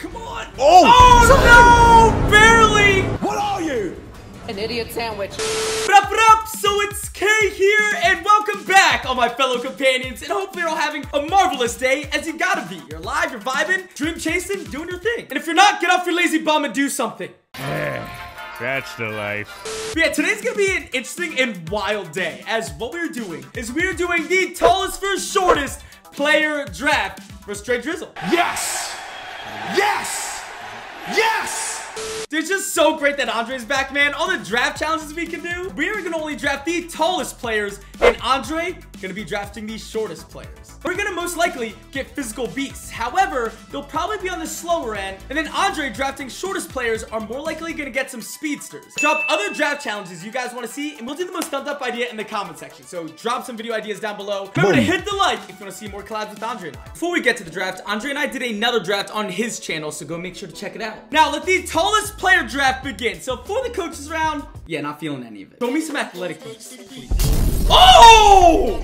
Come on! Oh! Oh no! Barely! What are you? An idiot sandwich. What up? So it's Kay here, and welcome back, all my fellow companions, and hopefully you're all having a marvelous day, as you gotta be. You're alive, you're vibing, dream chasing, doing your thing. And if you're not, get off your lazy bum and do something. That's the life. But yeah, today's gonna be an interesting and wild day, as what we're doing is we're doing the tallest for shortest player draft for Straight Drizzle. Yes! Yes! Yes! Dude, it's just so great that Andre's back, man. All the draft challenges we can do, we are gonna only draft the tallest players, and Andre gonna be drafting the shortest players. We're gonna most likely get physical beasts. However, they'll probably be on the slower end, and then Andre drafting shortest players are more likely gonna get some speedsters. Drop other draft challenges you guys wanna see, and we'll do the most thumbed up idea in the comment section. So drop some video ideas down below. Remember to hit the like if you wanna see more collabs with Andre and I. Before we get to the draft, Andre and I did another draft on his channel, so go make sure to check it out. Now let the tallest player draft begin. So for the coaches round, yeah, not feeling any of it. Show me some athletic beasts, please. Oh!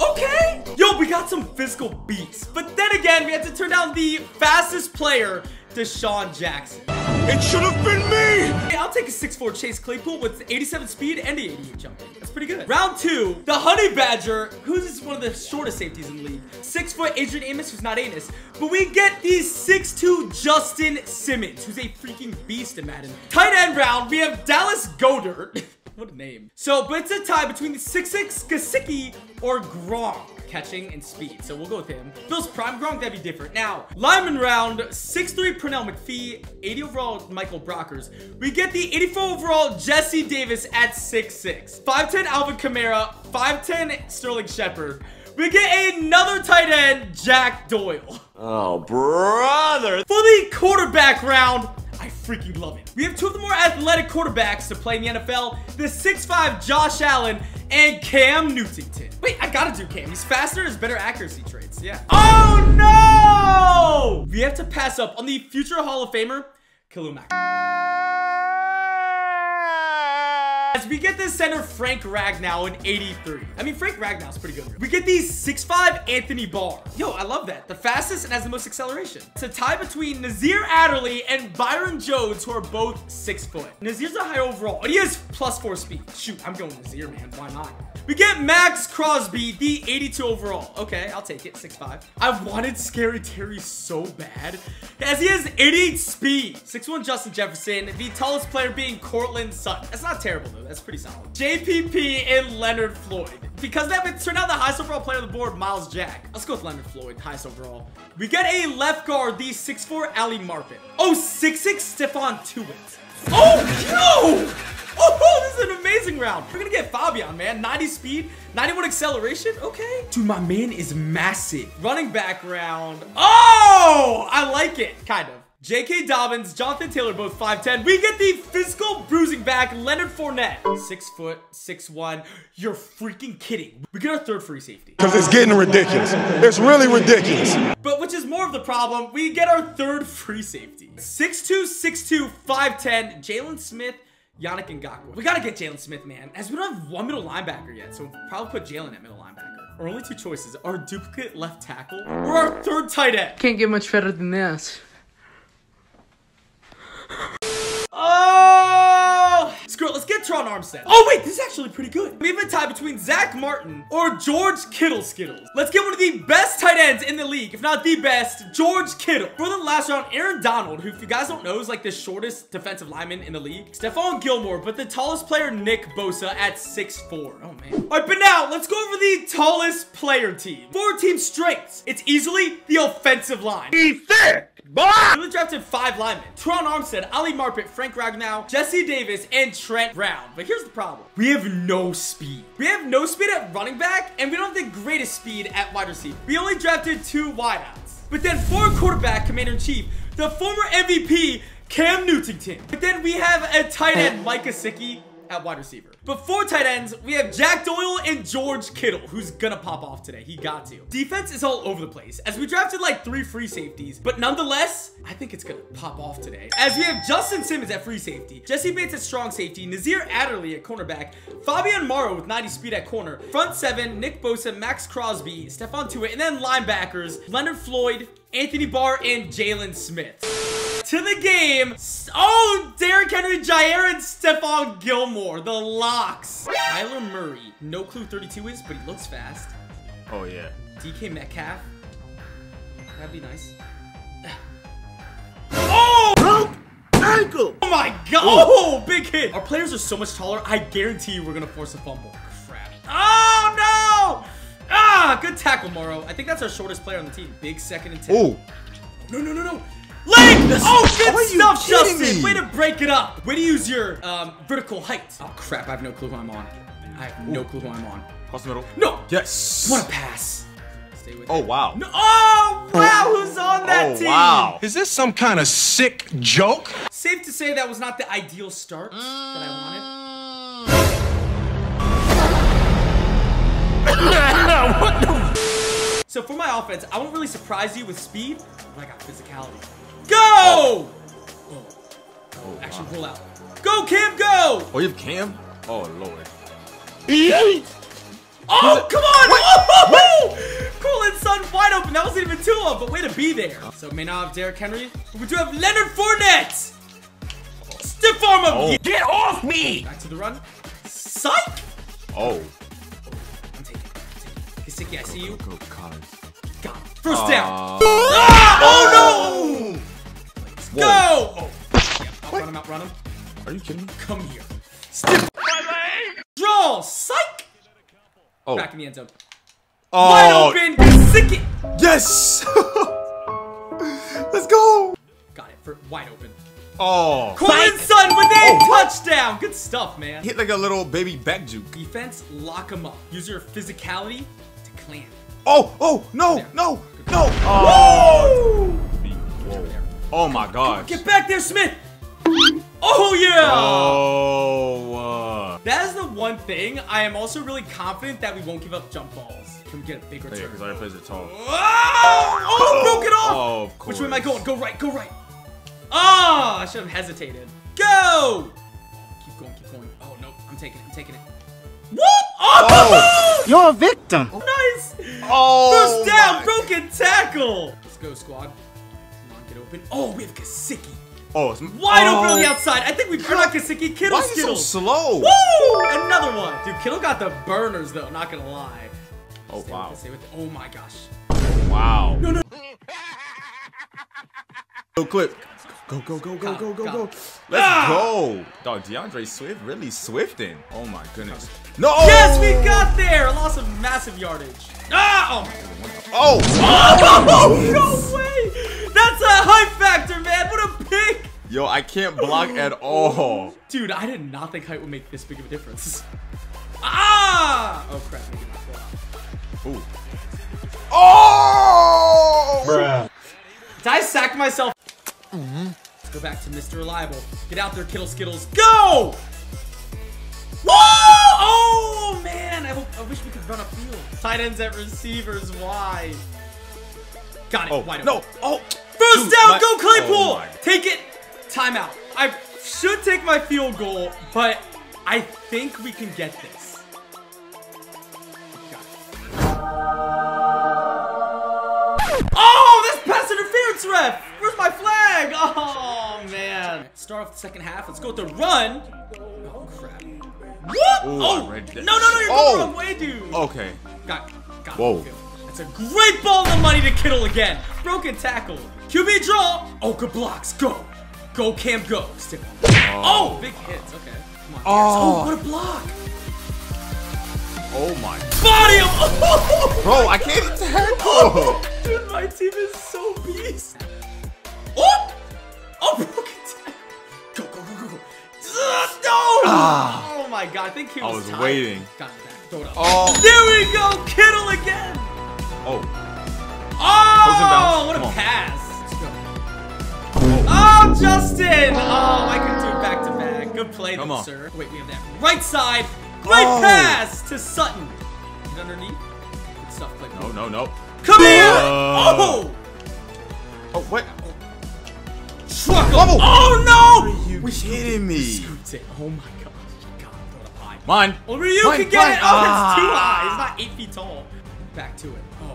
Okay, yo, we got some physical beasts, but then again, we had to turn down the fastest player, Deshaun Jackson. It should have been me! Hey, I'll take a 6'4 Chase Claypool with 87 speed and 88 jumping. That's pretty good. Round two, the Honey Badger, who's just one of the shortest safeties in the league. 6' Adrian Amos, who's not anus, but we get the 6'2 Justin Simmons, who's a freaking beast in Madden. Tight end round, we have Dallas Goddard. What a name. So, but it's a tie between the 6'6 Kasicki or Gronk. Catching and speed, so we'll go with him. Bill's prime Gronk, that'd be different. Now, lineman round, 6'3 Prunel McPhee, 80 overall Michael Brockers. We get the 84 overall Jesse Davis at 6'6. 5'10 Alvin Kamara, 5'10 Sterling Shepard. We get another tight end, Jack Doyle. Oh, brother. For the quarterback round, I freaking love it. We have two of the more athletic quarterbacks to play in the NFL, the 6'5 Josh Allen and Cam Newton. Wait, I gotta do Cam. He's faster, has better accuracy traits, yeah. Oh no! We have to pass up on the future Hall of Famer, Kalu Mack. As we get the center, Frank Ragnow in 83. I mean, Frank Ragnow's pretty good. We get the 6'5 Anthony Barr. Yo, I love that. The fastest and has the most acceleration. It's a tie between Nazir Adderley and Byron Jones, who are both 6'0". Nazir's a high overall, and he has +4 speed. Shoot, I'm going Nazir, man. Why not? We get Max Crosby, the 82 overall. Okay, I'll take it, 6'5". I wanted Scary Terry so bad, as he has 88 speed. 6'1 Justin Jefferson, the tallest player being Cortland Sutton. That's not terrible, though. That's pretty solid. JPP and Leonard Floyd. Because that would turn out the highest overall player on the board, Miles Jack. Let's go with Leonard Floyd, highest overall. We get a left guard, the 6'4 Ali Marpet. Oh, 6'6 Stephon Tuitt. Oh, yo! Oh, this is an amazing round. We're gonna get Fabian, man. 90 speed, 91 acceleration, okay. Dude, my man is massive. Running back round. Oh, I like it, kind of. J.K. Dobbins, Jonathan Taylor, both 5'10". We get the physical bruising back, Leonard Fournette. 6', 6'1". You're freaking kidding. We get our third free safety. Because it's getting ridiculous. It's really ridiculous. But which is more of the problem, we get our third free safety. 6'2, 5'10", Jalen Smith, Yannick Ngakoue. We gotta get Jalen Smith, man, as we don't have one middle linebacker yet, so we'll probably put Jalen at middle linebacker. Our only two choices are duplicate left tackle or our third tight end. Can't get much better than this. Oh! Screw it, let's get Teron Armstead. Oh wait, this is actually pretty good. We have a tie between Zach Martin or George Kittle Skittles. Let's get one of the best tight ends in the league, if not the best, George Kittle. For the last round, Aaron Donald, who if you guys don't know is like the shortest defensive lineman in the league. Stephon Gilmore, but the tallest player, Nick Bosa at 6'4". Oh man. All right, but now let's go over the tallest player team. Four team strengths. It's easily the offensive line. Be fair. We drafted 5 linemen. Teron Armstead, Ali Marpet, Frank Ragnow, Jesse Davis, and Trent Brown. But here's the problem. We have no speed. We have no speed at running back, and we don't have the greatest speed at wide receiver. We only drafted 2 wideouts. But then for quarterback, commander-in-chief, the former MVP, Cam Newton. But then we have a tight end, Kasicki, at wide receiver. But for tight ends, we have Jack Doyle and George Kittle, who's gonna pop off today. He got to. Defense is all over the place, as we drafted like 3 free safeties, but nonetheless, I think it's gonna pop off today, as we have Justin Simmons at free safety, Jesse Bates at strong safety, Nazir Adderley at cornerback, Fabian Morrow with 90 speed at corner, front 7, Nick Bosa, Max Crosby, Stephon Tuitt, and then linebackers, Leonard Floyd, Anthony Barr, and Jalen Smith. to the game. Oh, Derrick Henry, Jair, and Stephon Gilmore, the locks. Kyler Murray, no clue 32 is, but he looks fast. Oh, yeah. DK Metcalf. That'd be nice. Oh! Broke ankle! Oh my god! Oh, big hit! Our players are so much taller, I guarantee you we're gonna force a fumble. Crap. Oh no! Ah, good tackle, Morrow. I think that's our shortest player on the team. Big second and 10. Oh! No, no, no, no! Leg! Oh, good stuff, Justin! Way to break it up! Way to use your vertical height. Oh crap, I have no clue who I'm on. I have no clue who I'm on. Cross the middle. No! Yes! What a pass! Oh, wow. No, oh, wow, who's on that team? Wow. Is this some kind of sick joke? Safe to say that was not the ideal start that I wanted. What the f? So for my offense, I won't really surprise you with speed, but I got physicality. Go! Oh. Oh. Oh, actually, wow. Pull out. Go, Cam, go! Oh, you have Cam? Oh, Lord. Yeet! Oh, come on! Oh, cool and Son wide open. That wasn't even two of them, but way to be there. So may not have Derrick Henry. But we do have Leonard Fournette. Stiff arm him. Oh. Get off me! Back to the run. Psych! Oh. I'm taking it. Kasicki, I see you. Go, God. First down. Ah, oh, no! Let's go! Oh. Yeah, outrun him, outrun him. Are you kidding me? Come here. Stiff. Draw. Psych! Oh. Back in the end zone. Oh. Wide open, Kasicki. Yes. Let's go. Got it for wide open. Oh. Corlin Sun with a touchdown. Good stuff, man. Hit like a little baby back juke. Defense, lock him up. Use your physicality to clam. Oh, oh, no, there. No, no. Oh. Oh my God. Get back there, Smith. Oh, yeah. Oh. That is the one thing. I am also really confident that we won't give up jump balls. Can we get a big return? Yeah, because our players are tall. Oh, broke it off! Oh, of course. Which way am I going? Go right, go right. Oh, I should have hesitated. Go! Keep going, keep going. Oh, no, I'm taking it, I'm taking it. What? Oh! You're a victim. Nice. Oh, first down, broken tackle. Let's go, squad. Come on, get open. Oh, we have Kasicki. Oh, it's wide open on the outside. I think we got Kasicki. Kittle, Skittle. Why is so slow? Woo! Another one. Dude, Kittle got the burners, though. Not going to lie. Oh, stay wow. With it, stay with it. Oh, my gosh. Wow. No, no. Go, clip. Go, go, go, go, go, go, go. Let's go. Dog, DeAndre Swift really swifting. Oh, my goodness. No. Yes, we got there. A loss of massive yardage. Ah! Oh. Oh. Oh. No way. That's a hype factor, man. What a pick! Yo, I can't block at all. Dude, I did not think height would make this big of a difference. Ah! Oh crap, maybe not fall. Ooh. Oh! Bruh. Did I sack myself? Let's go back to Mr. Reliable. Get out there, Kittle Skittles. Go! Whoa! Oh man, I wish we could run upfield. Tight ends at receivers wide. Got it. Oh, wide open. No! Oh! First down, go Claypool! Oh, take it. Timeout. I should take my field goal, but I think we can get this. Got it. Oh, this pass interference ref! Where's my flag? Oh, man. Start off the second half. Let's go with the run. Oh, crap. What? Ooh, oh, no, no, no. You're going the wrong way, dude. Okay. Got it. Whoa. That's a great ball in the money to Kittle again. Broken tackle. QB draw. Oh, good blocks. Go. Go, Cam, go. Stick on. Oh. Big hits. Okay. Come on. Oh, what a block. Oh, my. Body him. Oh, bro, I can't even tackle. Dude, my team is so beast. Oh. Oh, broken tackle. Go, go, go, go, go. No. Ah. Oh, my God. I think he was tired. I was waiting. Got it back. Throw it up. Oh. There we go. Kittle again. Oh. Oh, what a pass. Oh, Justin! Oh, I could do back-to-back. Good play, though, sir. Wait, we have that right side. Great pass to Sutton. Get underneath. Good stuff, play. No, no, no. Come here! Oh! Oh, what? Truck him! Oh, no! Are you kidding me? Oh, my gosh. God, what a high. Mine. Over you can get it. Oh, it's too high. It's not 8 feet tall. Back to it. Oh.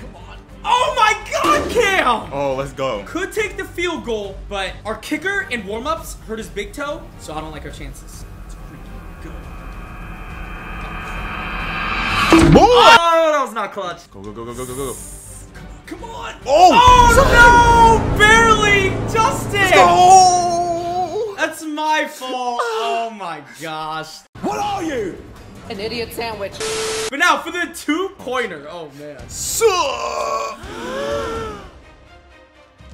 Come on. Oh, my God, Cam! down. Oh, let's go. Could take the field goal, but our kicker in warm-ups hurt his big toe, so I don't like our chances. Let's freaking go. Boy. Oh, that was not clutch. Go, go, go, go, go, go, go. Come on. Oh, oh no. Barely. Justin. Let's go. That's my fault. Oh, my gosh. What are you? An idiot sandwich. But now for the two-pointer. Oh, man. So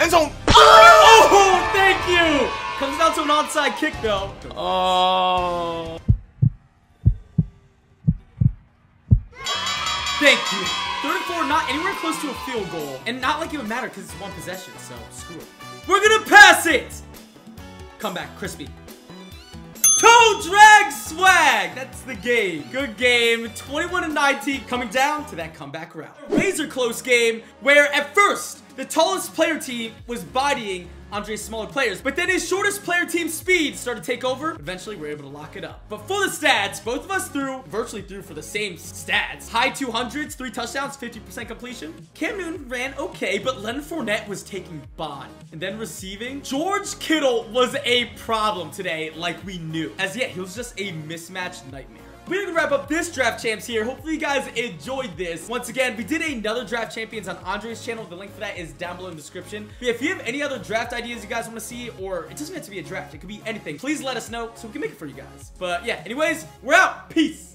and so. Oh, thank you. Comes down to an onside kick, though. Oh. Thank you. Third and four, not anywhere close to a field goal. And not like it would matter because it's one possession, so screw it. We're gonna pass it. Come back, crispy. Toe drag swag. That's the game. Good game. 21-19 coming down to that comeback round. Razor close game where at first the tallest player team was bodying Andre's smaller players, but then his shortest player team speed started to take over. Eventually, we're able to lock it up. But for the stats, both of us virtually threw for the same stats. High 200s, 3 touchdowns, 50% completion. Cam Newton ran okay, but Leonard Fournette was taking body and then receiving. George Kittle was a problem today, like we knew. As yet, he was just a mismatched nightmare. We're going to wrap up this Draft Champs here. Hopefully, you guys enjoyed this. Once again, we did another Draft Champions on Andre's channel. The link for that is down below in the description. But if you have any other draft ideas you guys want to see, or it doesn't have to be a draft, it could be anything, please let us know so we can make it for you guys. But yeah, anyways, we're out. Peace.